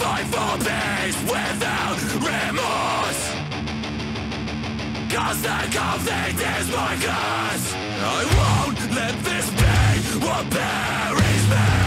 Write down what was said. fight for peace without remorse, 'cause the conflict is my curse. I won't let this be what buries me.